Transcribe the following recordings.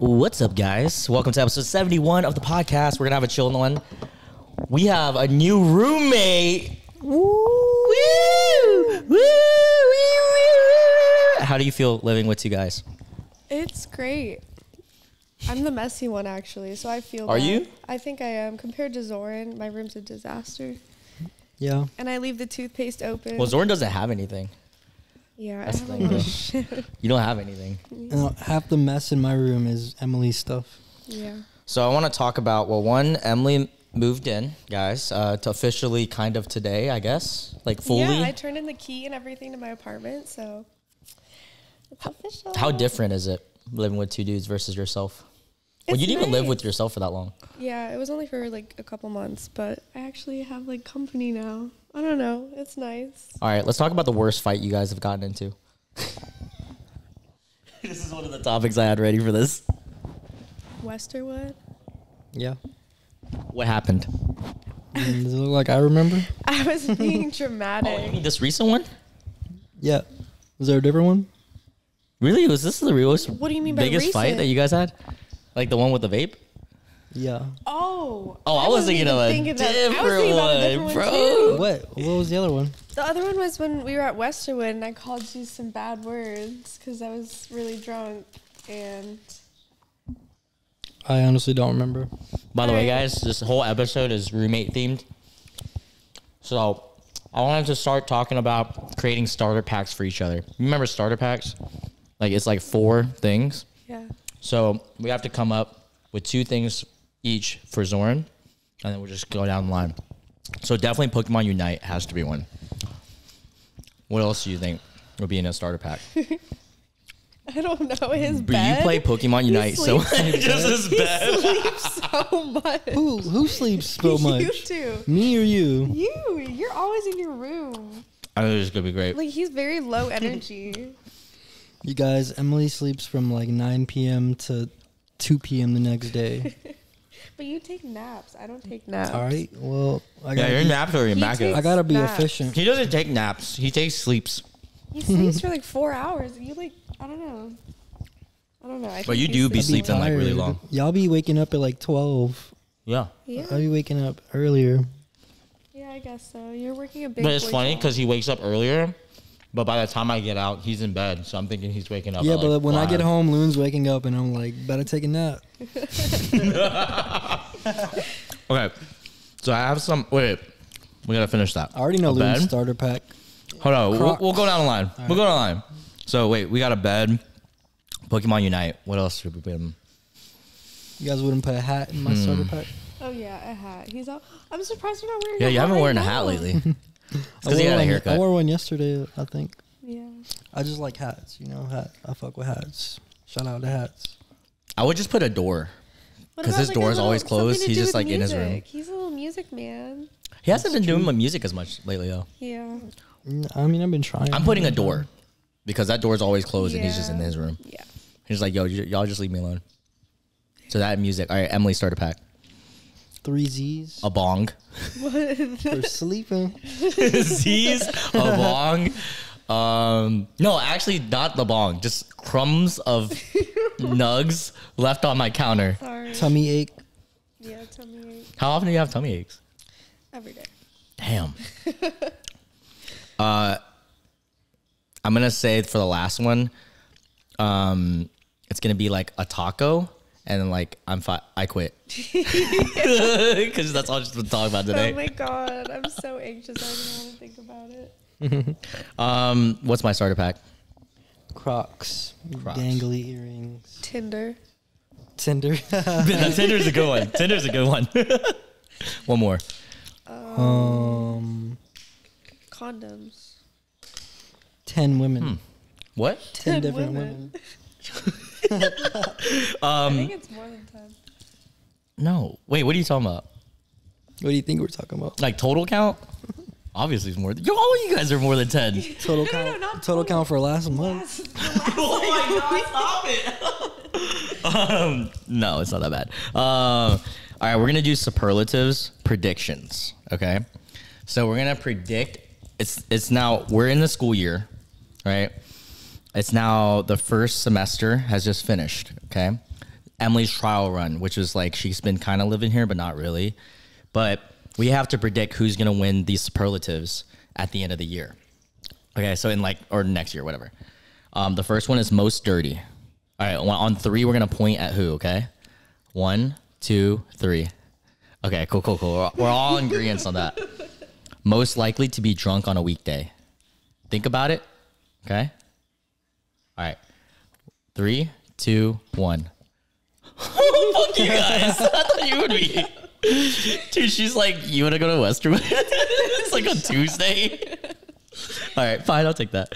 What's up, guys? Welcome to episode 71 of the podcast. We're gonna have a chilling one. We have a new roommate. Woo! Woo! Woo! How do you feel living with you guys? It's great. I'm the messy one, actually, so I feel Are bad. You? I think I am. Compared to Zoran, my room's a disaster. Yeah. And I leave the toothpaste open. Well, Zoran doesn't have anything. Yeah, that's I don't shit. You don't have anything. No, half the mess in my room is Emily's stuff. Yeah. So I want to talk about, well, one, Emily moved in, guys, to officially kind of today, I guess, like fully. Yeah, I turned in the key and everything to my apartment, so it's official. How different is it living with two dudes versus yourself? Well, you didn't even live with yourself for that long. Yeah, it was only for like a couple months, but I actually have like company now. I don't know. It's nice. All right, let's talk about the worst fight you guys have gotten into. This is one of the topics I had ready for this. Westerwood? Yeah. What happened? Does it look like I remember? I was being dramatic. Oh, you mean this recent one? Yeah. Was there a different one? Really? Was this the realest? What do you mean by biggest recent? Fight that you guys had? Like the one with the vape? Yeah. Oh. Oh, I was thinking of a different one, bro. What? What was the other one? The other one was when we were at Westerwood and I called you some bad words because I was really drunk and... I honestly don't remember. By the way, guys, this whole episode is roommate themed. So I wanted to start talking about creating starter packs for each other. Remember starter packs? Like it's like four things. Yeah. So we have to come up with two things each for Zoran, and then we'll just go down the line. So definitely Pokemon Unite has to be one. What else do you think would be in a starter pack? I don't know. His bed? You play Pokemon Unite so much. Just his bed. He sleeps so much. Who sleeps so much? You two. Me or you? You. You're always in your room. I know this is going to be great. Like, he's very low energy. You guys, Emily sleeps from like 9 p.m. to 2 p.m. the next day. But you take naps. I don't take naps. All right. Well, I gotta your naps are immaculate. I gotta be efficient. He doesn't take naps. He takes sleeps. He sleeps for like 4 hours. And you like, I don't know. I but you do be sleeping tired. Like really long. Y'all be waking up at like 12. Yeah. I'll be waking up earlier. Yeah, I guess so. You're working a big. But it's funny because he wakes up earlier. But by the time I get out, he's in bed, so I'm thinking he's waking up. Yeah, but like when I get home, Loon's waking up, and I'm like, better take a nap. Okay, so I have some. Wait, we gotta finish that. I already know Loon's starter pack. Hold on, we'll go down the line. Right. We'll go down the line. So wait, we got a bed. Pokemon Unite. What else should we put in? You guys wouldn't put a hat in my starter pack? Oh yeah, a hat. He's all. I'm surprised you're not wearing. Yeah, you haven't worn a hat lately. I wore one yesterday, I think. Yeah. I just like hats, you know. I fuck with hats. Shout out to hats. I would just put a door because his door is always closed. He's just like in his room. He's a little music man. He hasn't been doing my music as much lately, though. Yeah. I mean, I've been trying. I'm putting a door because that door is always closed and he's just in his room. Yeah. He's like, yo, y'all just leave me alone. So that music. All right, Emily, starter pack. 3 Z's. A bong. What? For sleeping. Z's. A bong. No, actually not the bong. Just crumbs of nugs left on my counter. Sorry. Tummy ache. Yeah, tummy ache. How often do you have tummy aches? Every day. Damn. I'm going to say for the last one, it's going to be like a taco. And then, like, I quit. Because that's all I've just been talking about today. Oh, my God. I'm so anxious. I don't even want to think about it. What's my starter pack? Crocs. Dangly earrings. Tinder. Tinder's a good one. One more. Condoms. 10 women. What? 10 different women. I think it's more than 10. No. Wait, what are you talking about? What do you think we're talking about? Like total count? Obviously it's more than all you guys are more than 10. Total count. No, not total count for last month. Oh my God, stop it. No, it's not that bad. All right, we're gonna do superlatives, predictions. Okay. So we're gonna predict it's now we're in the school year, right? It's now the first semester has just finished, okay? Emily's trial run, which is like she's been kind of living here, but not really. But we have to predict who's going to win these superlatives at the end of the year. Okay, so in like, or next year, whatever. The first one is most dirty. All right, on three, we're going to point at who, okay? 1, 2, 3. Okay, cool, cool, cool. We're all in agreement on that. Most likely to be drunk on a weekday. Think about it, okay? All right, 3, 2, 1. Oh, fuck you guys. I thought you would be. Dude, she's like, you want to go to Westerwood? It's like on Tuesday. All right, fine, I'll take that.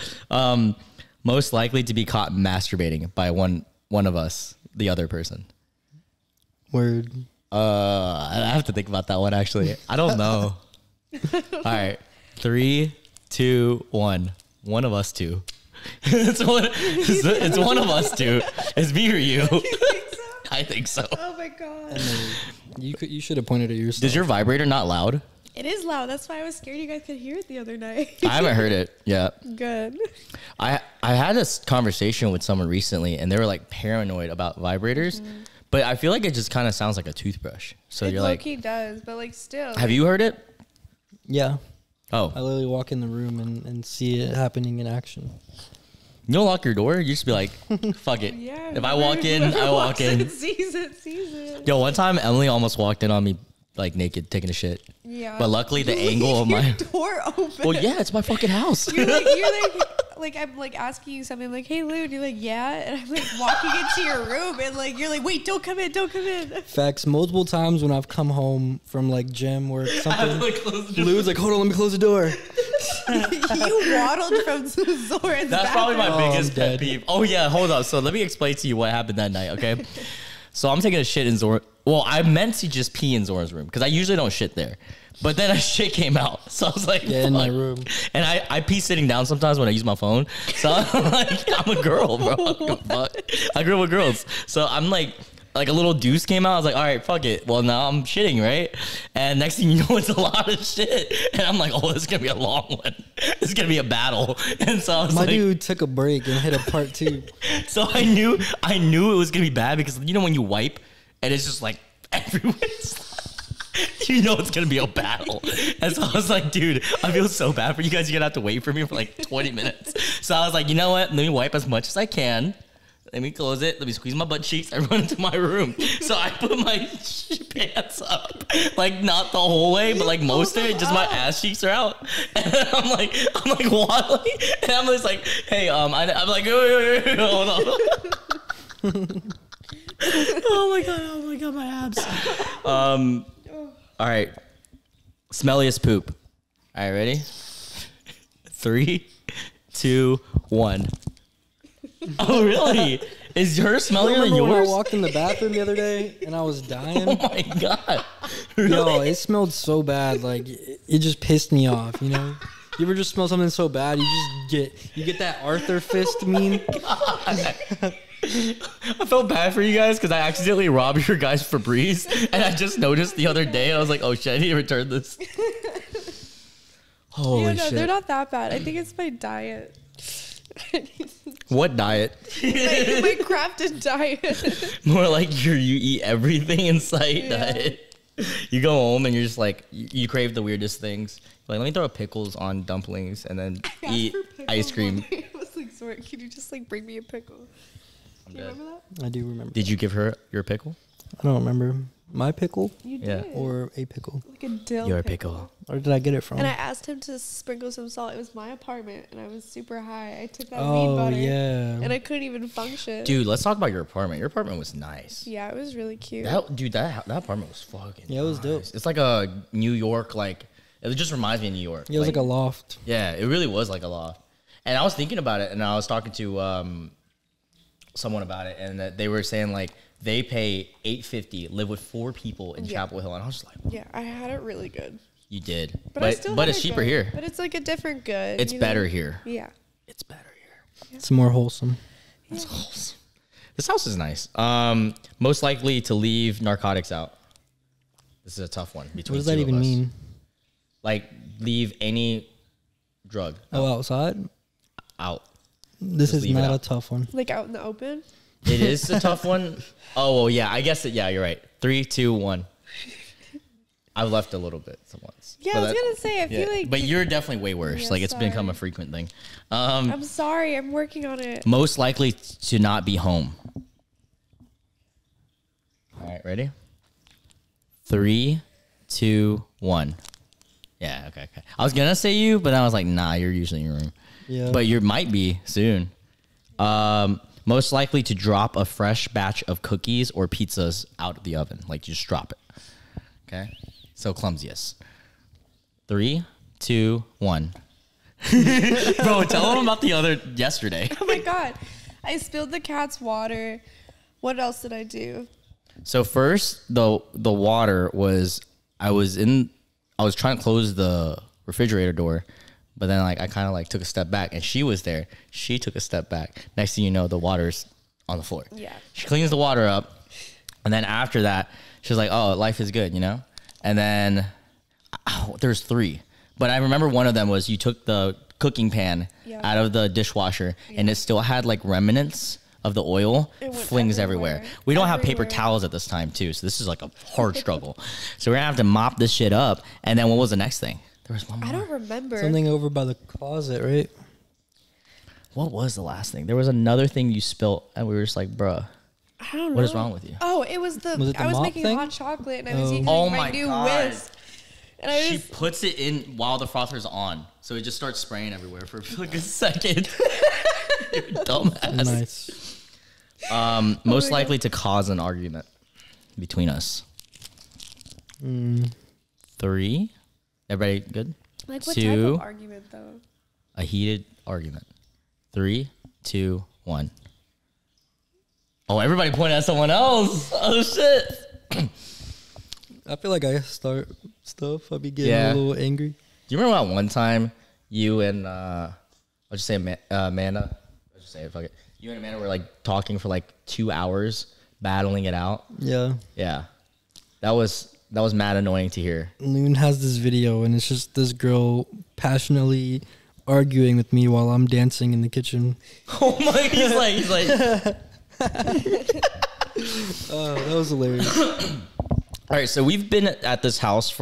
Most likely to be caught masturbating by one of us, the other person. Word. I have to think about that one, actually. I don't know. All right, 3, 2, 1. One of us two. It's one of us two. It's me or you. I think so. Oh my god! You should have pointed at yourself. Is your vibrator not loud? It is loud. That's why I was scared you guys could hear it the other night. I haven't heard it yet. Good. I had a conversation with someone recently, and they were like paranoid about vibrators, but I feel like it just kind of sounds like a toothbrush. So it's you're like, he does, but like still. Have you heard it? Yeah. Oh. I literally walk in the room and see it happening in action. You don't lock your door. You just be like, fuck it. Yeah, if I walk in, I walk in. Sees it, sees it. Yo, one time Emily almost walked in on me, like naked, taking a shit. Yeah. But luckily, the angle of my door open. Well, yeah, it's my fucking house. You're like, I'm like asking you something. I'm like, hey, Lou. And you're like, yeah. And I'm like walking into your room, and like, you're like, wait, don't come in, don't come in. Facts. Multiple times when I've come home from like gym or something, Lou's like, hold on, let me close the door. You waddled from Zoran's bathroom. That's probably my biggest pet peeve. Oh yeah, hold up. So let me explain to you what happened that night, okay? So I'm taking a shit in Zoran. Well, I meant to just pee in Zoran's room because I usually don't shit there. But then a shit came out. So I was like, yeah, in my room. And I pee sitting down sometimes when I use my phone. So I'm like, I'm a girl, bro. Fuck. I grew up with girls. So I'm like a little deuce came out. I was like, all right, fuck it. Well, now I'm shitting, right? And next thing you know, it's a lot of shit. And I'm like, oh, this is going to be a long one. This is going to be a battle. And so I was like, my dude took a break and hit a part two. So I knew it was going to be bad because, you know, when you wipe and it's just like everywhere's you know it's going to be a battle. And so I was like, dude, I feel so bad for you guys. You're going to have to wait for me for like 20 minutes. So I was like, you know what? Let me wipe as much as I can. Let me close it. Let me squeeze my butt cheeks. I run into my room. So I put my pants up. Like, not the whole way, but like most of it. Just my ass cheeks are out. And I'm like waddling. And I'm just like, hey, I'm like, wait, hold on. Oh my God, my abs. All right. Smelliest poop. All right, ready? 3, 2, 1. Oh, really? Is hers smellier than yours? When I walked in the bathroom the other day and I was dying. Oh, my God. Really? Yo, it smelled so bad. Like, it just pissed me off, you know? You ever just smell something so bad, you get that Arthur fist meme? I felt bad for you guys because I accidentally robbed your guys Febreze, and I just noticed the other day, and I was like, oh, shit, I need to return this. Holy shit. They're not that bad. I think it's my diet. What diet? My crafted diet. More like you eat everything in sight diet. You go home and you're just like, you crave the weirdest things. Like, let me throw pickles on dumplings and then eat ice cream. I was like, Zoran, can you just like bring me a pickle? Do you remember that? I do remember. Did you give her your pickle? I don't remember. My pickle? You did. Or a pickle. Like a dill. Your pickle. Or did I get it from? And I asked him to sprinkle some salt. It was my apartment, and I was super high. I took that weed butter. Oh, yeah. And I couldn't even function. Dude, let's talk about your apartment. Your apartment was nice. Yeah, it was really cute. That apartment was fucking nice. Yeah, it was dope. It's like a New York, like, it just reminds me of New York. Yeah, it was like a loft. Yeah, it really was like a loft. And I was thinking about it, and I was talking to someone about it, and that they were saying, like, they pay $850, live with 4 people in Chapel Hill, and I was just like, whoa. Yeah, I had it really good. You did, but I still it's cheaper good. Here. But it's like a different good. It's better here. Yeah, it's better here. Yeah. It's more wholesome. Yeah. It's wholesome. This house is nice. Most likely to leave narcotics out. This is a tough one. Between what does that even mean? Like leave any drug. Outside. Out. This is not a tough one. Like out in the open? It is a tough one. Oh, well, yeah. I guess it. Yeah, you're right. 3, 2, 1. I've left a little bit once. Yeah, I was going to say, I feel like... But you're definitely way worse. Yeah, like, it's become a frequent thing. I'm sorry. I'm working on it. Most likely to not be home. All right, ready? 3, 2, 1. Yeah, okay, okay. I was going to say you, but I was like, nah, you're usually in your room. Yeah. But you might be soon. Most likely to drop a fresh batch of cookies or pizzas out of the oven. Like, you just drop it. Okay? So clumsiest. 3, 2, 1. Bro, tell them about the other yesterday. Oh my god. I spilled the cat's water. What else did I do? So first, the water was I was trying to close the refrigerator door, but then like I kind of like took a step back and she was there. She took a step back. Next thing you know, the water's on the floor. Yeah. She cleans the water up. And then after that, she was like, oh, life is good, you know? And then there's 3. But I remember one of them was you took the cooking pan out of the dishwasher, and it still had, like, remnants of the oil flings everywhere. We don't have paper towels at this time, too, so this is, like, a hard struggle. So we're going to have to mop this shit up. And then what was the next thing? There was one more. I don't remember. Something over by the closet, right? What was the last thing? There was another thing you spilled, and we were just like, bruh. I don't know. What is wrong with you? Oh, it was the... I was making hot chocolate, and I was eating my new whisk. She puts it in while the frother's on, so it just starts spraying everywhere for like a second. You're a dumbass. Nice. Most likely to cause an argument between us. 3. Everybody good? Like what type of argument, though? A heated argument. 3, 2, 1. Oh, everybody pointed at someone else. Oh, shit. I feel like I start stuff. I'll be getting a little angry. Do you remember that one time you and, I'll just say Amanda. I'll just say it, fuck it. You and Amanda were, like, talking for, like, 2 hours, battling it out. Yeah. Yeah. That was mad annoying to hear. Loon has this video, and it's just this girl passionately arguing with me while I'm dancing in the kitchen. Oh, my. He's like... Oh, that was hilarious. All right, so we've been at this house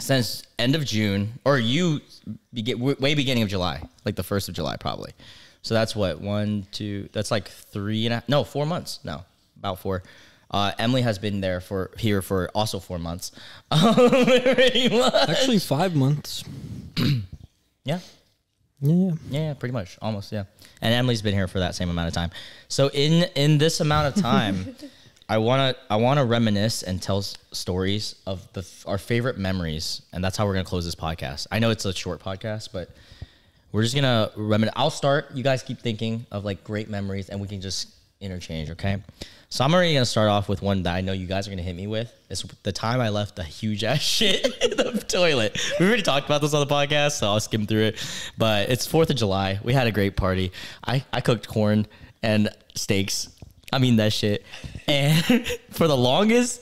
since end of June, or way beginning of July, like the 1st of July probably. So that's what, 1, 2, that's like 4 months. No, about 4. Emily has been here for also 4 months. Actually 5 months. Yeah. Yeah, pretty much. Almost, yeah. And Emily's been here for that same amount of time. So in this amount of time, I wanna reminisce and tell stories of our favorite memories, and that's how we're gonna close this podcast. I know it's a short podcast, but we're just gonna reminisce. I'll start. You guys keep thinking of like great memories, and we can just interchange, okay? So I'm already gonna start off with one that I know you guys are gonna hit me with. It's the time I left the huge ass shit in the toilet. We already talked about this on the podcast, so I'll skim through it. But it's 4th of July. We had a great party. I cooked corn and steaks. I mean that shit. And for the longest,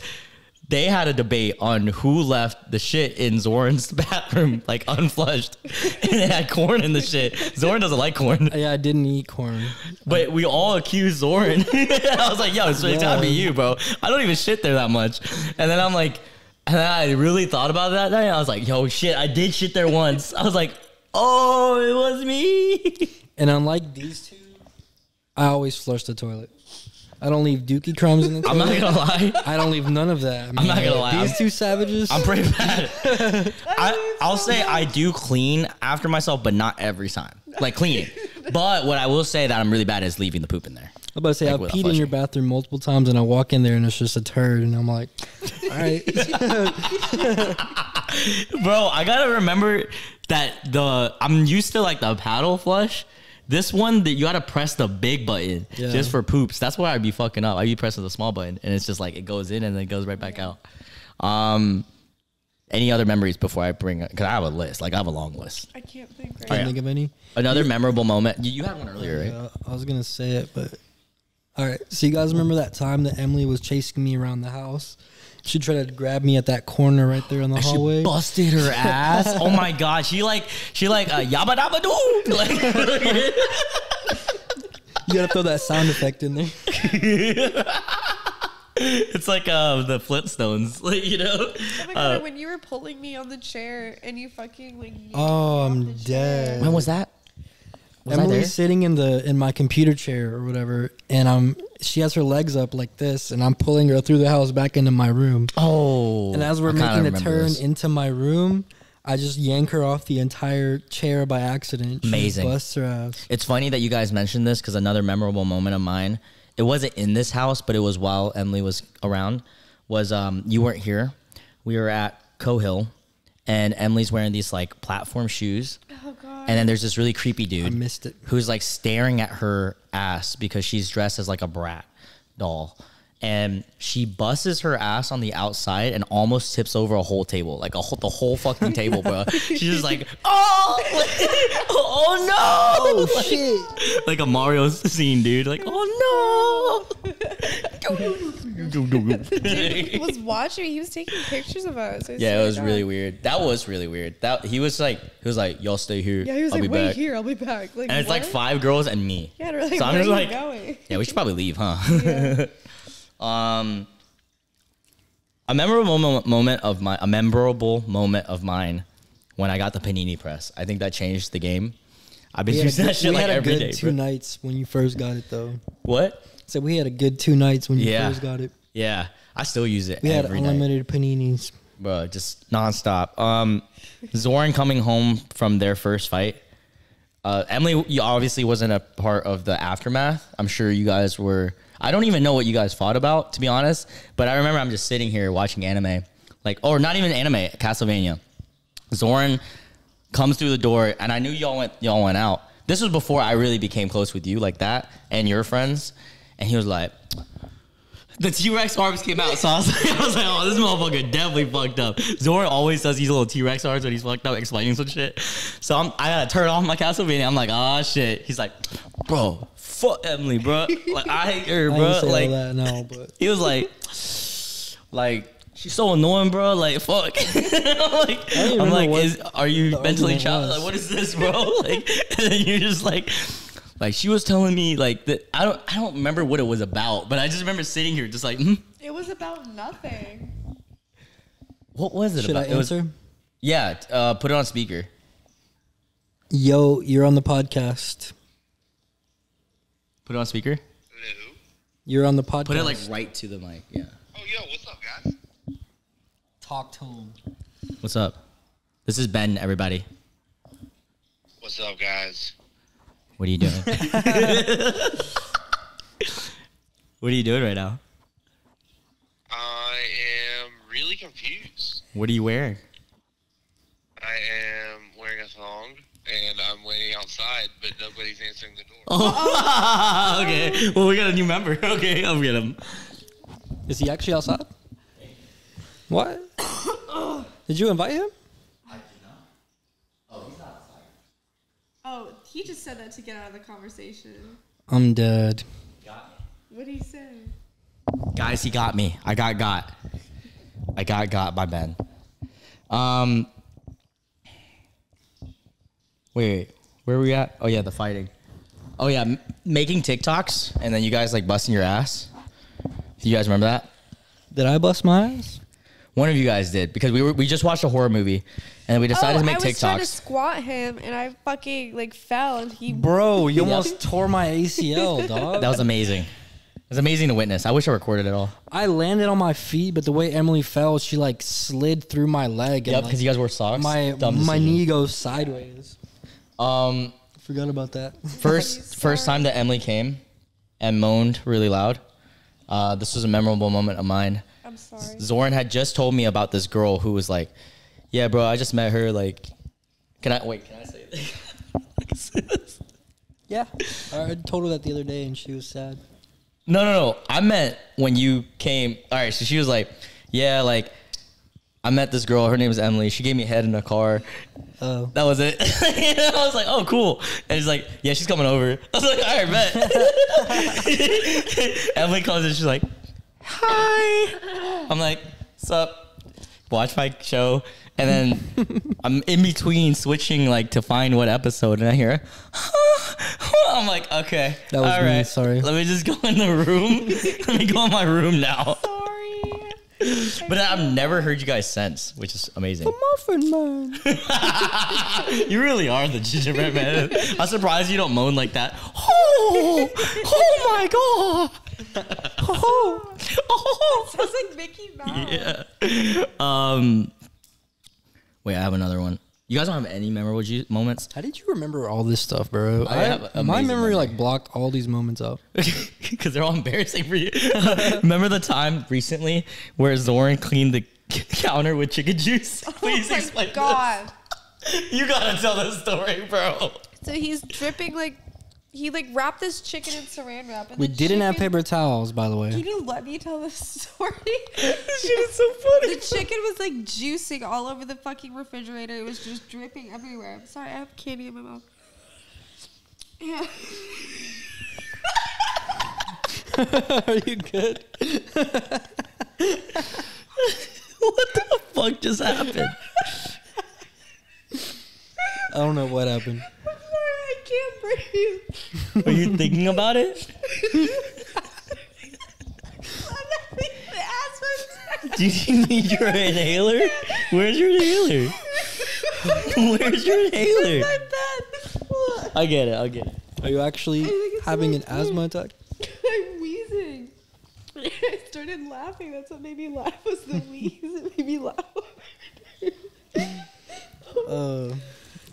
they had a debate on who left the shit in Zoran's bathroom, like unflushed. And they had corn in the shit. Zoran doesn't like corn. Yeah, I didn't eat corn. But we all accused Zoran. I was like, yo, it's really gotta be you, bro. I don't even shit there that much. And then I'm like, and then I really thought about that night. I was like, yo, shit, I did shit there once. I was like, oh, it was me. And unlike these two, I always flush the toilet. I don't leave dookie crumbs in the toilet. I'm not going to lie. I don't leave none of that. I mean, I'm not going to lie. These two savages. I'm pretty bad. I'll say I do clean after myself, but not every time. Like cleaning. But what I will say that I'm really bad is leaving the poop in there. I'm about to say, like, I've peed in your bathroom multiple times, and I walk in there, and it's just a turd, and I'm like, all right. Bro, I got to remember that I'm used to, like, the paddle flush. This one, that you got to press the big button just for poops. That's why I'd be fucking up. I'd be pressing the small button, and it's just, like, it goes in, and then it goes right back out. Any other memories before I bring up? Because I have a list. Like, I have a long list. I can't think right now. Can't think of any. Another memorable moment. You had one earlier, right? I was going to say it, but... All right, so you guys remember that time that Emily was chasing me around the house? She tried to grab me at that corner right there in the hallway. She busted her ass. Oh, my God. She like yabba dabba doo. Like, You gotta throw that sound effect in there. It's like the Flintstones, like, you know. Oh my god! When you were pulling me on the chair and you fucking like. Oh, I'm dead. When was that? Was Emily's sitting in my computer chair or whatever, and she has her legs up like this, and I'm pulling her through the house back into my room. Oh! And as we're making a turn into my room, I just yank her off the entire chair by accident. Amazing. She busts her ass. It's funny that you guys mentioned this because another memorable moment of mine. It wasn't in this house, but it was while Emily was around. Was you weren't here? We were at Cohill, and Emily's wearing these like platform shoes. Oh god! And then there's this really creepy dude. I missed it. Who's like staring at her ass because she's dressed as like a brat doll, and she busts her ass on the outside and almost tips over a whole table, like the whole fucking table, bro. She's just like, oh, oh no, oh like, shit, like a Mario scene, dude. Like, oh no. Dude was watching me. He was taking pictures of us. Yeah, it was really weird. That was really weird. That he was like, y'all stay here. Yeah, he was like, wait here, I'll be back. Like, and it's like 5 girls and me. Yeah, they're like, so I'm just like, yeah, we should probably leave, huh? Yeah. A memorable moment of mine when I got the panini press. I think that changed the game. I've been using that shit like every day. 2 nights when you first got it though. What? So we had a good 2 nights when you first got it. Yeah, I still use it. We had unlimited paninis, bro, just nonstop. Zoran coming home from their first fight. Emily, you obviously wasn't a part of the aftermath. I'm sure you guys were. I don't even know what you guys fought about, to be honest. But I remember I'm just sitting here watching anime, like, or not even anime, Castlevania. Zoran comes through the door, and I knew y'all went out. This was before I really became close with you like that and your friends. And he was like, the T-Rex arms came out. So I was like, oh, this motherfucker definitely fucked up. Zoran always does these little T-Rex arms when he's fucked up explaining some shit. So I gotta turn off my Castlevania. I'm like, ah, shit. He's like, bro, fuck Emily, bro. Like, I hate her, bro. I like, that now, but. He was like, she's so annoying, bro. Like, fuck. I'm like, are you mentally challenged? Like, what is this, bro? Like, and then you're just like. Like, she was telling me, like, that I don't remember what it was about, but I just remember sitting here just like, It was about nothing. What was it about? Should I answer? Put it on speaker. Yo, you're on the podcast. Put it on speaker. Hello? You're on the podcast. Put it, like, right to the mic, yeah. Oh, yo, what's up, guys? Talk to him. What's up? This is Ben, everybody. What's up, guys? What are you doing? What are you doing right now? I am really confused. What are you wearing? I am wearing a thong, and I'm waiting outside, but nobody's answering the door. Oh, okay. Well, we got a new member. Okay, I'll get him. Is he actually outside? What? Did you invite him? Oh, he just said that to get out of the conversation. I'm dead. What did he say? Guys, he got me. I got got by Ben. Wait, where are we at? Oh, yeah, the fighting. Oh, yeah, making TikToks, and then you guys, like, busting your ass. Do you guys remember that? Did I bust my ass? One of you guys did, because we just watched a horror movie, and we decided to make TikToks. I was trying to squat him, and I fucking, like, fell, and he... Bro, you almost tore my ACL, dog. That was amazing. It was amazing to witness. I wish I recorded it all. I landed on my feet, but the way Emily fell, she, like, slid through my leg. Yep, because like, you guys wore socks. My knee goes sideways. Forgot about that. First time that Emily came and moaned really loud. This was a memorable moment of mine. I'm sorry. Zoran had just told me about this girl who was like, yeah, bro, I just met her. Like, can I say this? Yeah. I told her that the other day and she was sad. No. I meant when you came. All right. So she was like, yeah, like I met this girl. Her name was Emily. She gave me a head in a car. Oh, that was it. I was like, oh, cool. And she's like, yeah, she's coming over. I was like, all right, bet. Emily comes and she's like, hi. I'm like, sup? Watch my show. And then I'm in between switching like to find what episode, and I hear, huh? I'm like, okay. That was all me, right. Sorry. Let me just go in the room. Let me go in my room now. Sorry. But I've never heard you guys since, which is amazing. The Muffin Man. You really are the Gingerbread Man. I'm surprised you don't moan like that. Oh, oh my god. Oh, oh. It sounds like Mickey Mouse. Yeah. Wait, I have another one. You guys don't have any memorable moments? How did you remember all this stuff, bro? I have my memory like blocked all these moments out. Because they're all embarrassing for you. Remember the time recently where Zoran cleaned the counter with chicken juice? Please explain. Oh my god. This. You gotta tell the story, bro. So he's dripping like, he like wrapped this chicken in saran wrap. And we didn't have paper towels, by the way. Can you let me tell the story? This shit is so funny. The chicken was like juicing all over the fucking refrigerator. It was just dripping everywhere. I'm sorry, I have candy in my mouth. Yeah. Are you good? What the fuck just happened? I don't know what happened. I can't breathe. Were you thinking about it? Do you need your inhaler? Where's your inhaler? Where's your inhaler? I get it. I get it. Are you actually having an asthma attack? I'm wheezing. I started laughing. That's what made me laugh was the wheeze. It made me laugh.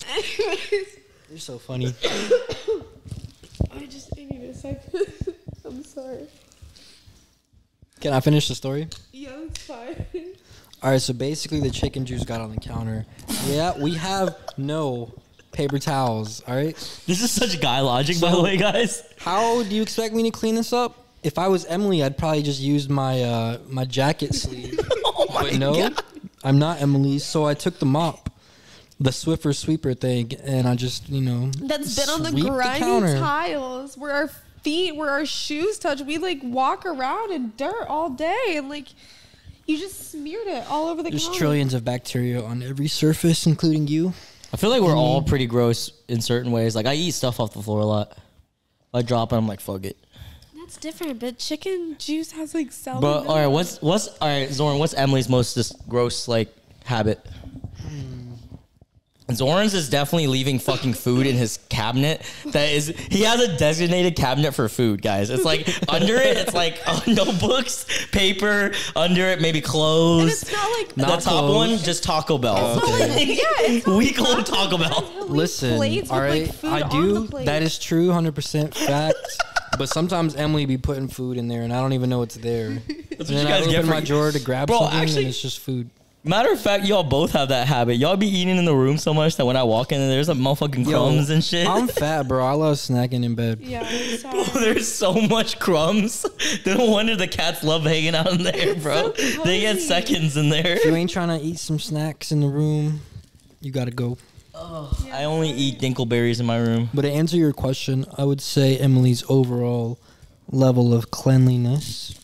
Anyways. You're so funny. I need a second. I'm sorry. Can I finish the story? Yeah, it's fine. All right, so basically the chicken juice got on the counter. Yeah, we have no paper towels, all right? This is such guy logic, by the way, guys. How do you expect me to clean this up? If I was Emily, I'd probably just use my my jacket sleeve. Oh my but no, God. I'm not Emily, so I took the mop. The Swiffer Sweeper thing, and I just, you know. That's been on the grimy tiles where our feet, where our shoes touch. We, like, walk around in dirt all day, and, like, you just smeared it all over the counter. There's trillions of bacteria on every surface, including you. I feel like we're all pretty gross in certain ways. Like, I eat stuff off the floor a lot. I drop it, I'm like, fuck it. That's different, but chicken juice has, like, salmonella. But, all right, Zoran, what's Emily's most gross, like, habit? Zoran's is definitely leaving fucking food in his cabinet. He has a designated cabinet for food, guys. It's like under it, it's like notebooks, paper, under it, maybe clothes. And it's not like the top one, just Taco Bell. Okay. Yeah, we call it Taco Bell. Listen, all right, I do. That is true, 100% fact. But sometimes Emily be putting food in there, and I don't even know it's there. That's and what you guys get. I open my drawer to grab something, and it's just food. Matter of fact, y'all both have that habit. Y'all be eating in the room so much that when I walk in, there's like motherfucking crumbs and shit. I'm fat, bro. I love snacking in bed. Yeah, bro, there's so much crumbs. No wonder the cats love hanging out in there, bro. So they get seconds in there. If you ain't trying to eat some snacks in the room, you gotta go. Oh, yeah. I only eat dingleberries in my room. But to answer your question, I would say Emily's overall level of cleanliness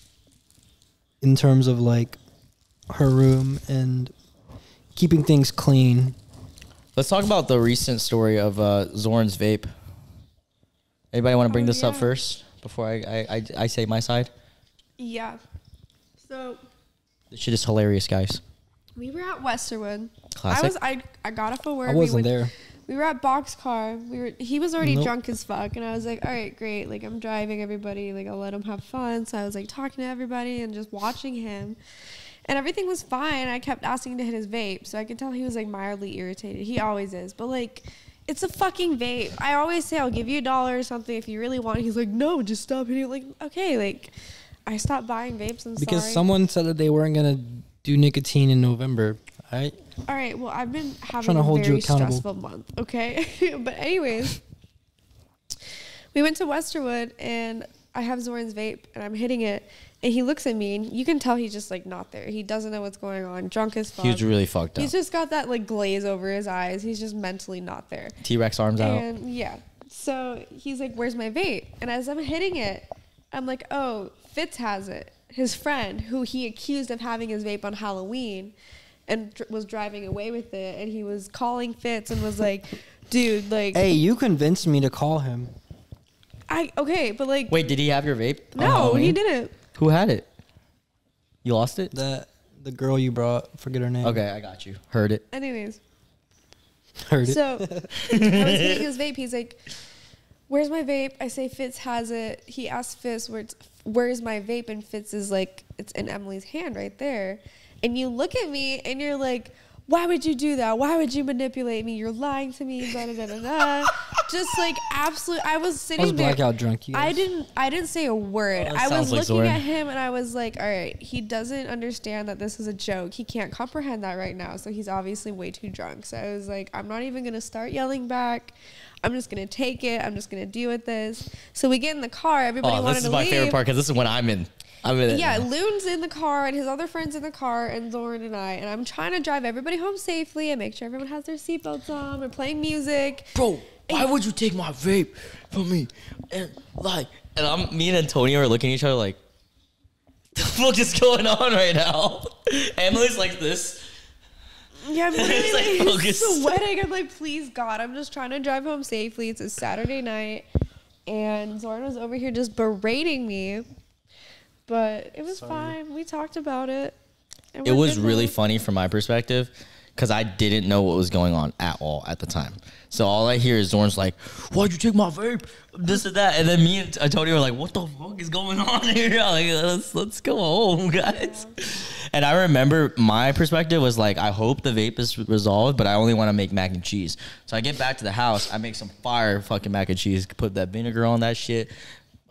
in terms of like her room and keeping things clean. Let's talk about the recent story of Zoran's vape. Anybody want to bring this up first before I say my side? Yeah. So this shit is hilarious, guys. We were at Westerwood. Classic. I got off of work. I wasn't there. We were at Boxcar. He was already drunk as fuck, and I was like, all right, great. Like, I'm driving everybody. Like, I'll let him have fun. So I was like talking to everybody and just watching him. And everything was fine. I kept asking him to hit his vape. So I could tell he was, like, mildly irritated. He always is. But, like, it's a fucking vape. I always say I'll give you $1 or something if you really want it. He's like, no, just stop hitting it. Like, okay, like, I stopped buying vapes. I'm sorry. Because someone said that they weren't going to do nicotine in November. All right? All right. Well, I've been having a very stressful month, okay? But anyways, we went to Westerwood, and I have Zoran's vape, and I'm hitting it. And he looks at me, and you can tell he's just, like, not there. He doesn't know what's going on. Drunk as fuck. He's really fucked up. He's just got that, like, glaze over his eyes. He's just mentally not there. T-Rex arms out. Yeah. So he's like, where's my vape? And as I'm hitting it, I'm like, oh, Fitz has it. His friend, who he accused of having his vape on Halloween and was driving away with it. And he was calling Fitz and was like, dude, like. Hey, you convinced me to call him. Okay, but like... Wait, did he have your vape? No, he didn't. Who had it? You lost it? The girl you brought. Forget her name. Okay, I got you. Heard it. Anyways. Heard it. So, I was getting his vape. He's like, where's my vape? I say Fitz has it. He asked Fitz, where's my vape? And Fitz is like, it's in Emily's hand right there. And you look at me and you're like... Why would you do that? Why would you manipulate me? You're lying to me. Blah, blah, blah, blah. Just like absolute. I was sitting there. I was blackout drunk. I didn't say a word. I was looking at him and I was like, all right, he doesn't understand that this is a joke. He can't comprehend that right now. So he's obviously way too drunk. So I was like, I'm not even going to start yelling back. I'm just going to take it. I'm just going to deal with this. So we get in the car. Everybody wanted to leave. This is my favorite part because this is when I'm in. Yeah, Loon's in the car and his other friend's in the car and Zoran and I. And I'm trying to drive everybody home safely and make sure everyone has their seatbelts on. We're playing music. Bro, why would you take my vape from me? And like, and me and Antonio are looking at each other like, what is going on right now? Emily's like this. Yeah, I'm literally like sweating. I'm like, please, God, I'm just trying to drive home safely. It's a Saturday night. And Zoran was over here just berating me. But it was fine. We talked about it. It was really funny from my perspective because I didn't know what was going on at all at the time. So all I hear is Zoran's like, why'd you take my vape? This and that. And then me and Antonio were like, what the fuck is going on here? Like, let's go home, guys. Yeah. And I remember my perspective was like, I hope the vape is resolved, but I only want to make mac and cheese. So I get back to the house. I make some fire fucking mac and cheese. Put that vinegar on that shit.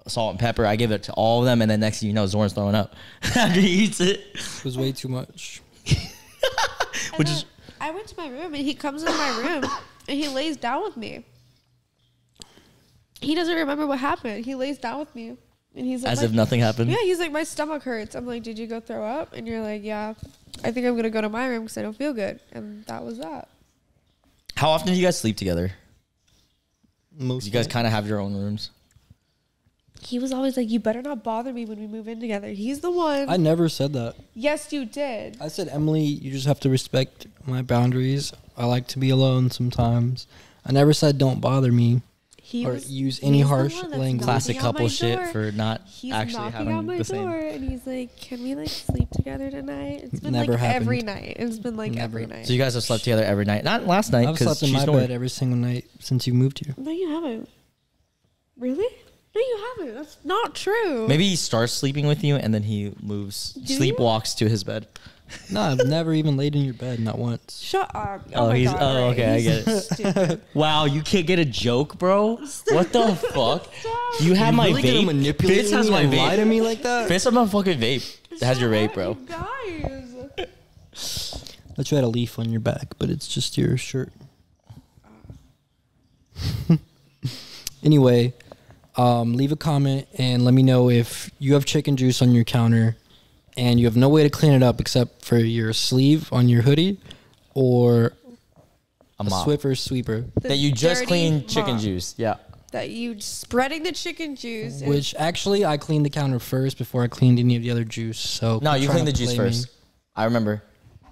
Salt and pepper. I give it to all of them, and then next thing you know, Zoran's throwing up after he eats it. It was way too much. I went to my room, and he comes in my room, and he lays down with me. He doesn't remember what happened. He lays down with me, and he's like, as if nothing happened. Yeah, he's like, my stomach hurts. I'm like, did you go throw up? And you're like, yeah. I think I'm gonna go to my room because I don't feel good. And that was that. How often do you guys sleep together? Most. You guys kind of have your own rooms. He was always like, you better not bother me when we move in together. He's the one. I never said that. Yes, you did. I said, Emily, you just have to respect my boundaries. I like to be alone sometimes. I never said don't bother me or use any harsh language. Classic couple shit for not actually having the same. He's knocking on my door, and he's like, can we, like, sleep together tonight? It's been, like, every night. It's been, like, every night. So you guys have slept together every night? Not last night. I've slept in my bed every single night since you moved here. No, you haven't. Really? No, you haven't. That's not true. Maybe he starts sleeping with you and then he moves, sleepwalks to his bed. No, I've never even laid in your bed, not once. Shut up. Oh, my God. Oh, okay, I get it. Wow, you can't get a joke, bro? What the fuck? You had my really vape. Manipulate Fitz has my vape. Lie to me like that? Fitz has my fucking vape. It has your vape, bro. Guys. I tried a leaf on your back, but it's just your shirt. Anyway... leave a comment and let me know if you have chicken juice on your counter and you have no way to clean it up except for your sleeve on your hoodie or a Swiffer sweeper. That you just cleaned chicken juice. Yeah. That you spreading the chicken juice. Which actually I cleaned the counter first before I cleaned any of the other juice. So no, you cleaned the juice first. I remember.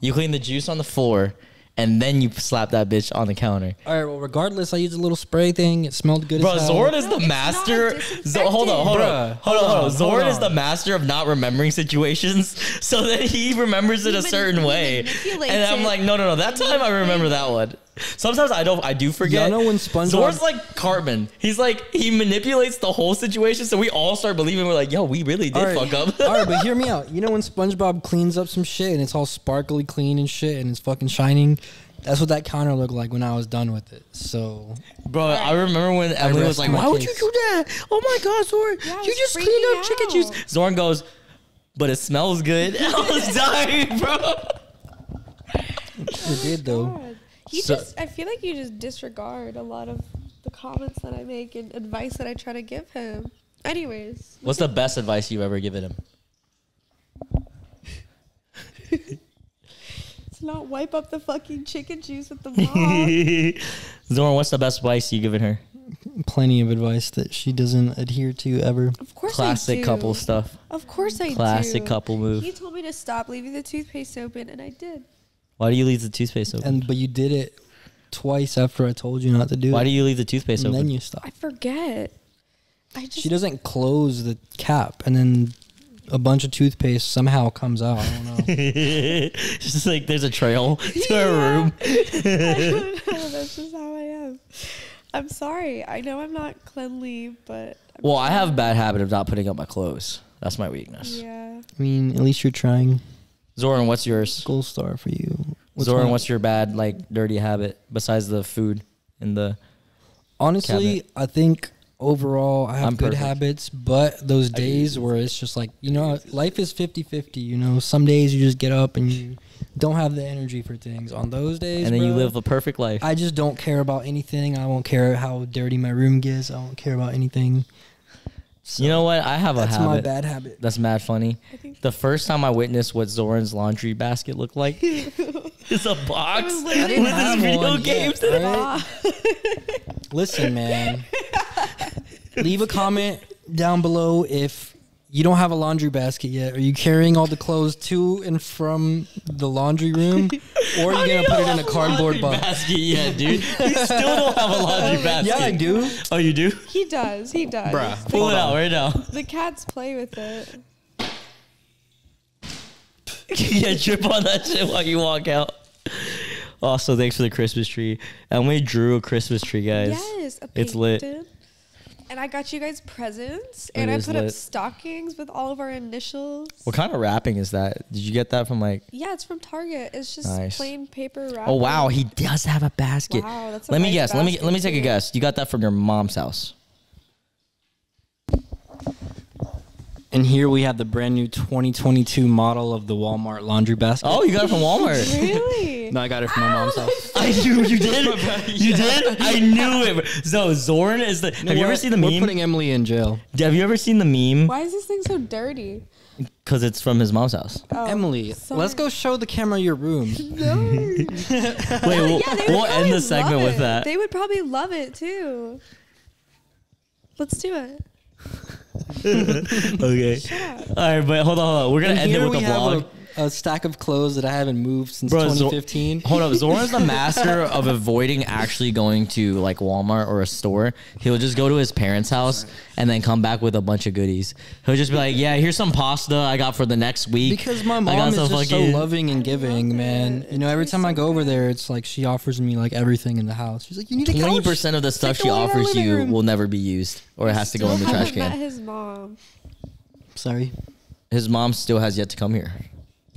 You cleaned the juice on the floor. And then you slap that bitch on the counter. All right, well, regardless, I used a little spray thing. It smelled good as hell. Bro, Zoran is the master. Hold on. Zoran is the master of not remembering situations. So then he remembers it a certain way. And I'm like, no. That time I remember that one. Sometimes I do forget. Y'all know when SpongeBob... Zoran's like Cartman. He's like, he manipulates the whole situation. So we all start believing. We're like, yo, we really did fuck up. All right, but hear me out. You know when SpongeBob cleans up some shit and it's all sparkly clean and shit and it's fucking shining? That's what that counter looked like when I was done with it. So, bro, I remember when Emily was like, why would you do that? Oh my God, Zoran. Yeah, you just cleaned up chicken juice. Zoran goes, but it smells good. I was dying, bro. It did, though. I feel like you just disregard a lot of the comments that I make and advice that I try to give him. Anyways. What's the best advice you've ever given him? To not wipe up the fucking chicken juice with the mop. Zoran, what's the best advice you've given her? Plenty of advice that she doesn't adhere to ever. Of course I do. Classic couple stuff. Of course I do. Classic couple move. He told me to stop leaving the toothpaste open, and I did. Why do you leave the toothpaste open? But you did it twice after I told you not to do it. Why do you leave the toothpaste open? And then you stop. I forget. I just, she doesn't close the cap, and then a bunch of toothpaste somehow comes out. I don't know. It's just like there's a trail to her room. I don't know. That's just how I am. I'm sorry. I know I'm not cleanly, but... I have a bad habit of not putting up my clothes. That's my weakness. Yeah. I mean, at least you're trying. Zoran, what's yours? Gold star for you. What's your bad, like, dirty habit besides the food in the... Honestly, cabinet? I think... Overall, I have good habits, but those days where it's just like, you know, life is 50-50, you know, some days you just get up and you don't have the energy for things. On those days, and then you live the perfect life. I just don't care about anything. I won't care how dirty my room gets. I don't care about anything. So, you know what? I have a habit. That's my bad habit. That's mad funny. The first time I witnessed what Zoran's laundry basket looked like, it's a box with his video games in it. Listen, man. Leave a comment down below if you don't have a laundry basket yet. Are you carrying all the clothes to and from the laundry room? Or are you going to put it in a cardboard box? Basket yet, dude. You still don't have a laundry basket. Yeah, I do. Oh, you do? He does. He does. Bruh, pull it out right now. The cats play with it. Yeah, drip on that shit while you walk out. Also, thanks for the Christmas tree. And we drew a Christmas tree, guys. Yes. It's lit. And I got you guys presents, and I put up stockings with all of our initials. What kind of wrapping is that? Did you get that from like... Yeah, it's from Target. It's just plain paper wrapping. Oh, wow. He does have a basket. Wow, that's a nice basket. Let me take a guess. You got that from your mom's house. And here we have the brand new 2022 model of the Walmart laundry basket. Oh, you got it from Walmart. Really? No, I got it from my mom's house. I knew you did. You did? I knew it. So Zoran is the... No, have you ever seen the meme? We're putting Emily in jail. Have you ever seen the meme? Why is this thing so dirty? Because it's from his mom's house. Oh, Emily, sorry. Let's go show the camera your room. No. Wait, we'll end the segment with that. They would probably love it too. Let's do it. Okay. All right, but hold on. We're gonna end it with a vlog. A stack of clothes that I haven't moved since 2015. Hold up, Zoran's the master of avoiding actually going to like Walmart or a store. He'll just go to his parents' house and then come back with a bunch of goodies. He'll just be like, "Yeah, here's some pasta I got for the next week." Because my mom is just so loving and giving, man. You know, every time I go over there, it's like she offers me like everything in the house. She's like, "You need a couch." 20% of the stuff she offers you will never be used, or it has to go in the trash can. I haven't met his mom. Sorry, his mom still has yet to come here.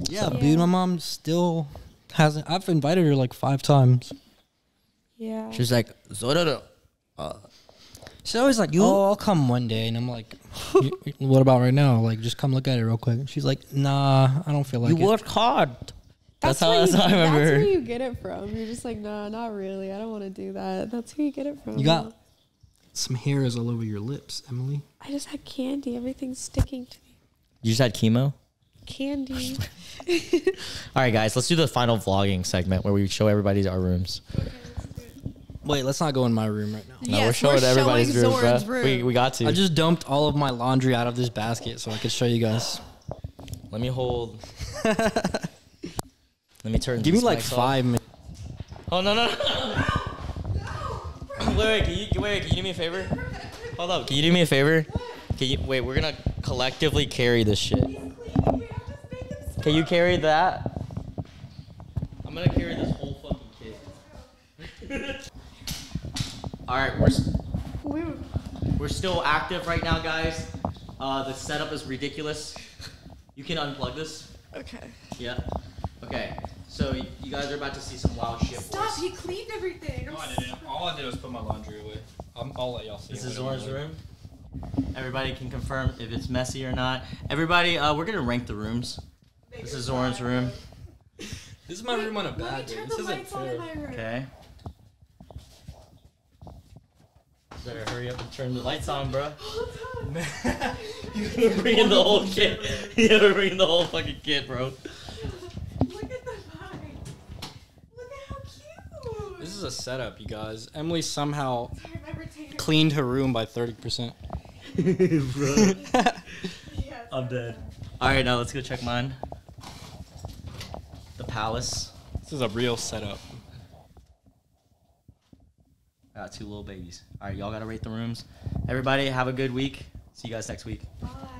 Yeah, dude, my mom still hasn't. I've invited her like 5 times. Yeah. She's like, she's always like, "Oh, I'll come one day," and I'm like, "What about right now? Like, just come look at it real quick." And she's like, "Nah, I don't feel like it. You worked hard." That's how I remember. That's where you get it from. You're just like, "Nah, not really. I don't want to do that." That's who you get it from. You got some hairs all over your lips, Emily. I just had candy. Everything's sticking to me. You just had chemo? Candy. All right, guys, let's do the final vlogging segment where we show everybody our rooms. Okay, wait, let's not go in my room right now. No, yes, we're showing everybody's room. We got to. I just dumped all of my laundry out of this basket so I could show you guys. Let me hold. Let me turn. Give me like 5 minutes. Oh no! Wait, can you do me a favor? Hold up, can you do me a favor? Can you wait? We're gonna collectively carry this shit. Can you carry that? I'm gonna carry this whole fucking kit. Alright, we're still active right now, guys. The setup is ridiculous. You can unplug this. Okay. Yeah. Okay. So you guys are about to see some wild shit. Stop, he cleaned everything. No, I didn't. All I did was put my laundry away. I'll let y'all see. This is Zoran's room. Everybody can confirm if it's messy or not. Everybody, we're gonna rank the rooms. This is Zoran's room. This is my room on a bad day. This isn't fair. Okay. Better hurry up and turn the lights on, bro. Hold on. You gotta bring in the whole kit. You gotta bring in the whole fucking kit, bro. Look at the vibe. Look at how cute. This is a setup, you guys. Emily somehow cleaned her room by 30%. Bro. I'm dead. All right, now let's go check mine. The palace. This is a real setup. Two little babies. All right, y'all got to rate the rooms. Everybody, have a good week. See you guys next week. Bye.